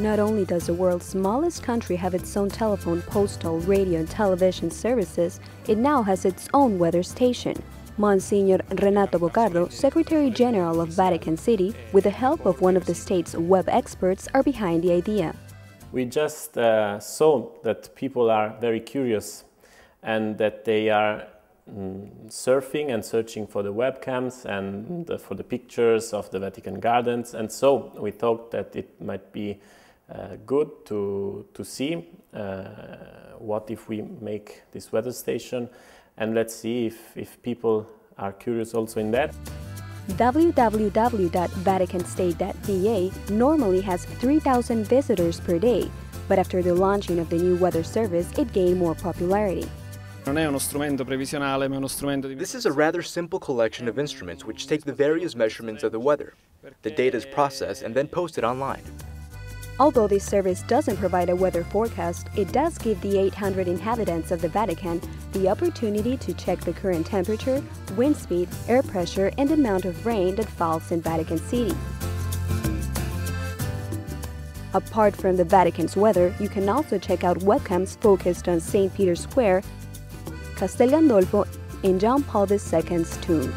Not only does the world's smallest country have its own telephone, postal, radio, and television services, it now has its own weather station. Monsignor Renato Boccardo, Secretary General of Vatican City, with the help of one of the state's web experts, are behind the idea. We just saw that people are very curious and that they are surfing and searching for the webcams and for the pictures of the Vatican Gardens, and so we thought that it might be good to see what if we make this weather station, and let's see if people are curious also in that. www.vaticanstate.va normally has 3,000 visitors per day, but after the launching of the new weather service it gained more popularity. This is a rather simple collection of instruments which take the various measurements of the weather. The data is processed and then posted online. Although this service doesn't provide a weather forecast, it does give the 800 inhabitants of the Vatican the opportunity to check the current temperature, wind speed, air pressure, and amount of rain that falls in Vatican City. Apart from the Vatican's weather, you can also check out webcams focused on St. Peter's Square, Castel Gandolfo, and John Paul II's tomb.